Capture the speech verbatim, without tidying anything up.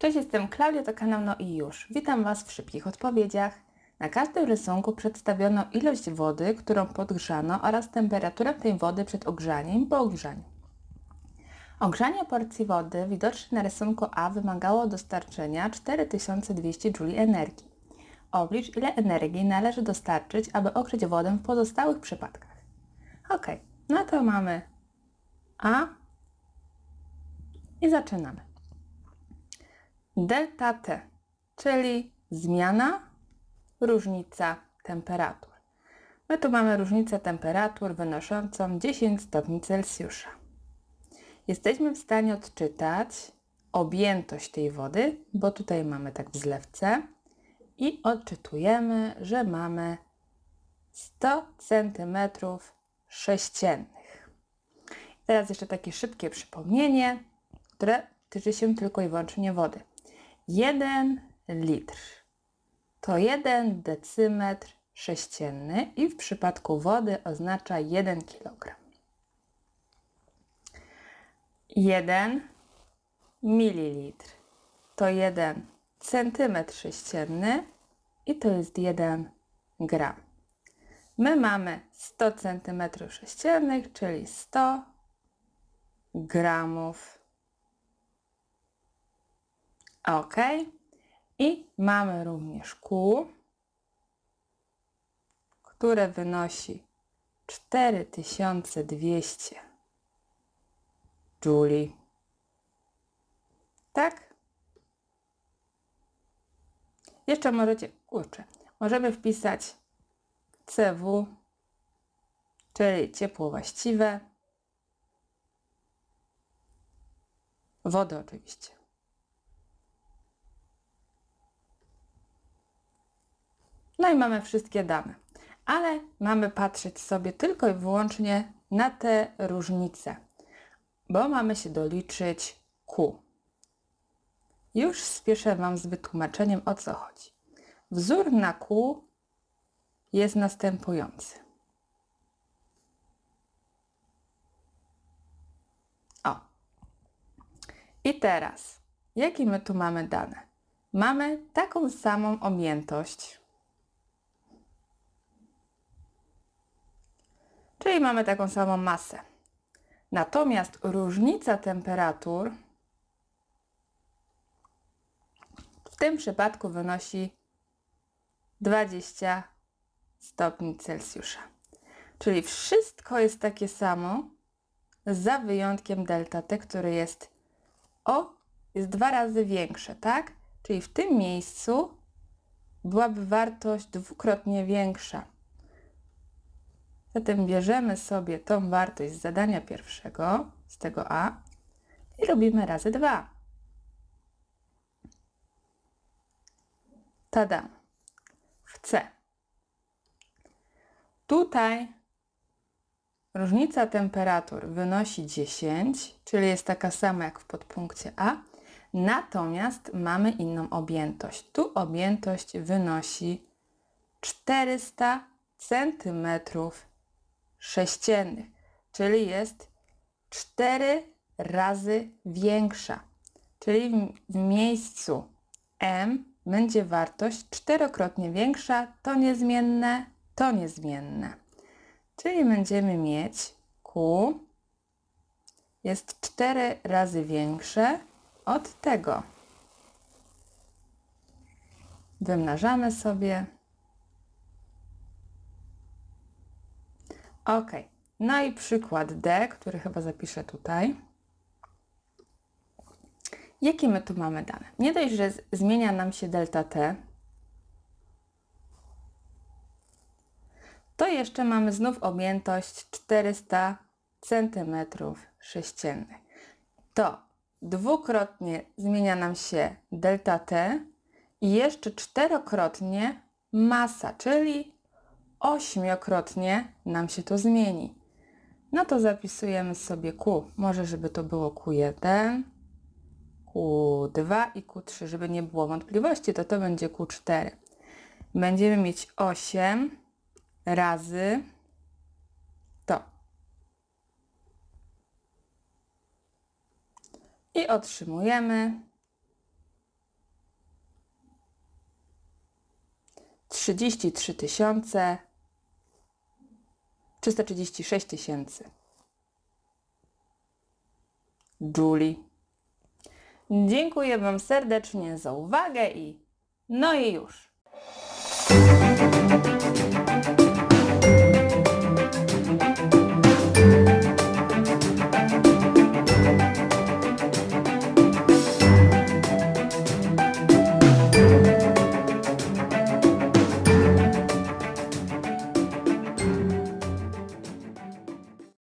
Cześć, jestem Klaudia, to kanał No i już. Witam Was w szybkich odpowiedziach. Na każdym rysunku przedstawiono ilość wody, którą podgrzano oraz temperaturę tej wody przed ogrzaniem i po ogrzaniu. Ogrzanie porcji wody widocznej na rysunku A wymagało dostarczenia cztery tysiące dwieście Juli energii. Oblicz, ile energii należy dostarczyć, aby ogrzeć wodę w pozostałych przypadkach. Ok, no to mamy A i zaczynamy. Delta T, czyli zmiana, różnica temperatur. My tu mamy różnicę temperatur wynoszącą dziesięć stopni Celsjusza. Jesteśmy w stanie odczytać objętość tej wody, bo tutaj mamy tak w zlewce i odczytujemy, że mamy sto centymetrów sześciennych. Teraz jeszcze takie szybkie przypomnienie, które tyczy się tylko i wyłącznie wody. jeden litr to jeden decymetr sześcienny i w przypadku wody oznacza jeden kilogram. jeden mililitr to jeden centymetr sześcienny i to jest jeden gram. My mamy sto centymetrów sześciennych, czyli sto gramów. Ok. I mamy również Q, które wynosi cztery tysiące dwieście Juli. Tak? Jeszcze możecie, kurczę, możemy wpisać C W, czyli ciepło właściwe. Wody oczywiście. No i mamy wszystkie dane, ale mamy patrzeć sobie tylko i wyłącznie na te różnice, bo mamy się doliczyć Q. Już spieszę Wam z wytłumaczeniem, o co chodzi. Wzór na Q jest następujący. O. I teraz, jakie my tu mamy dane? Mamy taką samą objętość. Czyli mamy taką samą masę. Natomiast różnica temperatur w tym przypadku wynosi dwadzieścia stopni Celsjusza. Czyli wszystko jest takie samo, za wyjątkiem delta T, który jest o, jest dwa razy większe, tak? Czyli w tym miejscu byłaby wartość dwukrotnie większa. Zatem bierzemy sobie tą wartość z zadania pierwszego, z tego A i robimy razy dwa. Tada! W C. Tutaj różnica temperatur wynosi dziesięć, czyli jest taka sama jak w podpunkcie A, natomiast mamy inną objętość. Tu objętość wynosi czterysta centymetrów sześciennych, czyli jest cztery razy większa, czyli w miejscu M będzie wartość czterokrotnie większa, to niezmienne, to niezmienne. Czyli będziemy mieć Q jest cztery razy większe od tego. Wymnażamy sobie. Ok, no i przykład D, który chyba zapiszę tutaj. Jakie my tu mamy dane? Nie dość, że zmienia nam się delta T, to jeszcze mamy znów objętość czterysta centymetrów sześciennych. To dwukrotnie zmienia nam się delta T i jeszcze czterokrotnie masa, czyli ośmiokrotnie nam się to zmieni. No to zapisujemy sobie Q. Może żeby to było Q jeden, Q dwa i Q trzy, żeby nie było wątpliwości, to to będzie Q cztery. Będziemy mieć osiem razy to. I otrzymujemy trzydzieści trzy tysiące, trzysta trzydzieści sześć tysięcy. Julie. Dziękuję Wam serdecznie za uwagę i no i już.